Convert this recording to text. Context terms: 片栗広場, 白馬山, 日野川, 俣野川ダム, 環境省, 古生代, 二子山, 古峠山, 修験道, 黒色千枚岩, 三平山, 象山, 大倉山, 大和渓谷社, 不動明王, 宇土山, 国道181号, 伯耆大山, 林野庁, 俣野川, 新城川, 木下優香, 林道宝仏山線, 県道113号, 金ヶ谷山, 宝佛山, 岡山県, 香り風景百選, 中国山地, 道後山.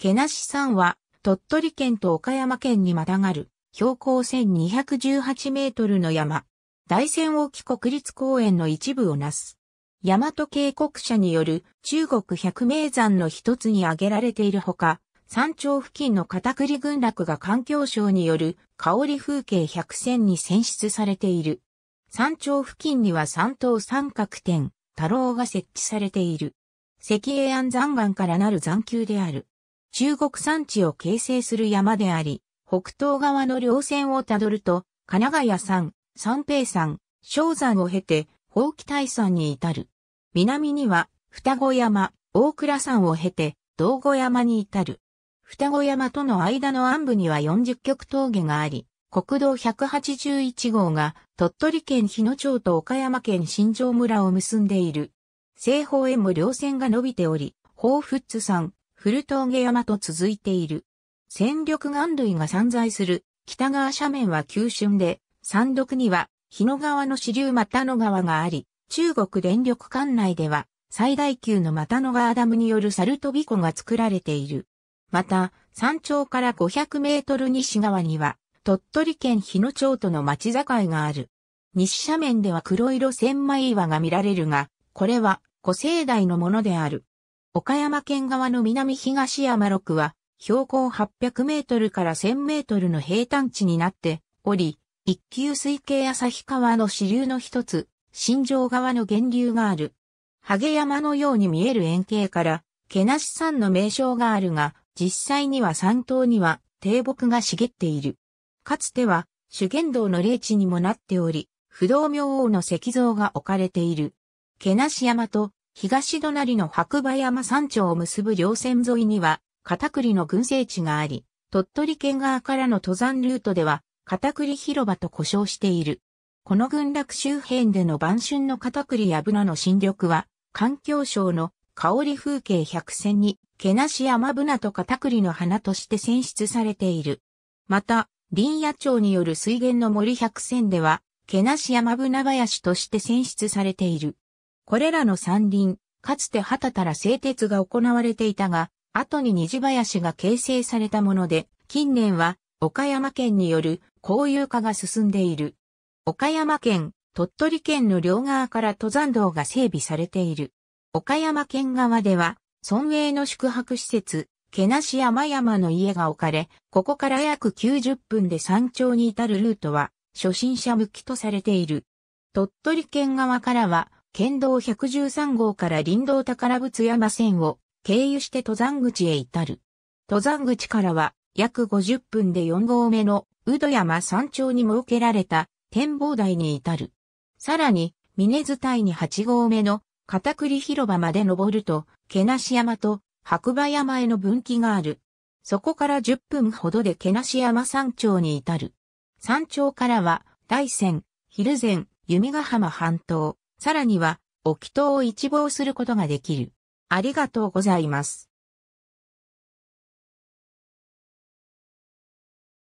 毛無山は、鳥取県と岡山県にまたがる、標高1218メートルの山、大山沖国立公園の一部をなす。大和渓谷社による中国百名山の一つに挙げられているほか、山頂付近の片栗群落が環境省による香り風景百選に選出されている。山頂付近には三等三角点、太郎が設置されている。石英安山岩からなる山丘である。中国山地を形成する山であり、北東側の稜線をたどると、金ヶ谷山、三平山、象山を経て、伯耆大山に至る。南には、二子山、大倉山を経て、道後山に至る。二子山との間の暗部には40曲峠があり、国道181号が鳥取県日野町と岡山県新庄村を結んでいる。西方へも稜線が伸びており、宝佛山、古峠山と続いている。戦力岩類が散在する北側斜面は急峻で、山麓には日野川の支流俣野川があり、中国電力管内では最大級の俣野川ダムによる猿飛湖が作られている。また、山頂から500メートル西側には、鳥取県日野町との町境がある。西斜面では黒色千枚岩が見られるが、これは古生代のものである。岡山県側の南東山麓は、標高800メートルから1000メートルの平坦地になっており、一級水系旭川の支流の一つ、新城川の源流がある。禿山のように見える円形から、毛無山の名称があるが、実際には山頭には低木が茂っている。かつては、修験道の霊地にもなっており、不動明王の石像が置かれている。毛無山と東隣の白馬山山頂を結ぶ稜線沿いには、片栗の群生地があり、鳥取県側からの登山ルートでは、片栗広場と呼称している。この群落周辺での晩春の片栗やブナの新緑は、環境省の香り風景百選に、毛無山ブナと片栗の花として選出されている。また、林野庁による水源の森百選では、毛無山ブナ林として選出されている。これらの山林、かつて畑たら製鉄が行われていたが、後に二次林が形成されたもので、近年は岡山県による公有化が進んでいる。岡山県、鳥取県の両側から登山道が整備されている。岡山県側では、村営の宿泊施設、毛無山の家が置かれ、ここから約90分で山頂に至るルートは、初心者向きとされている。鳥取県側からは、県道113号から林道宝仏山線を、経由して登山口へ至る。登山口からは約50分で4合目の宇土山山頂に設けられた展望台に至る。さらに、峰伝いに8合目の片栗広場まで登ると、毛無山と白馬山への分岐がある。そこから10分ほどで毛無山山頂に至る。山頂からは大山、蒜山、弓ヶ浜半島、さらには沖頭を一望することができる。ありがとうございます。